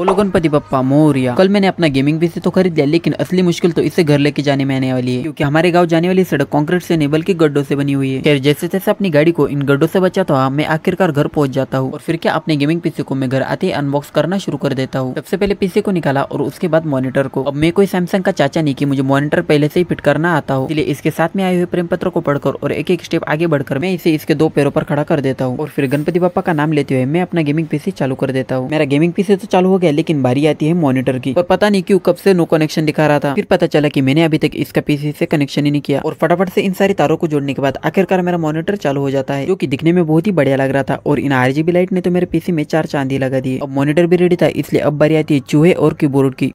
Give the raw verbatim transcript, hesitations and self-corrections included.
बोलो गणपति पप्पा मोरिया। कल मैंने अपना गेमिंग पीसी तो खरीद लिया, लेकिन असली मुश्किल तो इसे घर लेके जाने में आने वाली है, क्योंकि हमारे गांव जाने वाली सड़क कंक्रीट से नहीं बल्कि गड्ढों से बनी हुई है। खैर जैसे जैसे अपनी गाड़ी को इन गड्ढों से बचाता हूँ मैं आखिरकार घर पहुंच जाता हूँ। और फिर क्या, अपने गेमिंग पीसी को मैं घर आते ही अनबॉक्स करना शुरू कर देता हूँ। सबसे पहले पीसी को निकाला और उसके बाद मॉनिटर को। अब मैं कोई सैमसंग का चाचा नहीं कि मुझे मॉनिटर पहले से ही फिट करना आता हूँ, इसलिए इसके साथ में आए हुए प्रेम पत्र को पढ़कर और एक एक स्टेप आगे बढ़कर मैं इसे इसके दो पैरों पर खड़ा कर देता हूँ। और फिर गणपति पप्पा का नाम लेते हुए मैं अपना गेमिंग पीसी चालू कर देता हूँ। मेरा गेमिंग पीसी तो चालू, लेकिन बारी आती है मॉनिटर की। और पता नहीं क्यों कब से नो कनेक्शन दिखा रहा था। फिर पता चला कि मैंने अभी तक इसका पीसी से कनेक्शन ही नहीं किया। और फटाफट से इन सारी तारों को जोड़ने के बाद आखिरकार मेरा मॉनिटर चालू हो जाता है, जो कि दिखने में बहुत ही बढ़िया लग रहा था। और इन आरजीबी लाइट ने तो मेरे पीसी में चार चांदी लगा दी। अब मॉनिटर भी रेडी था, इसलिए अब बारी आती है चूहे और कीबोर्ड की।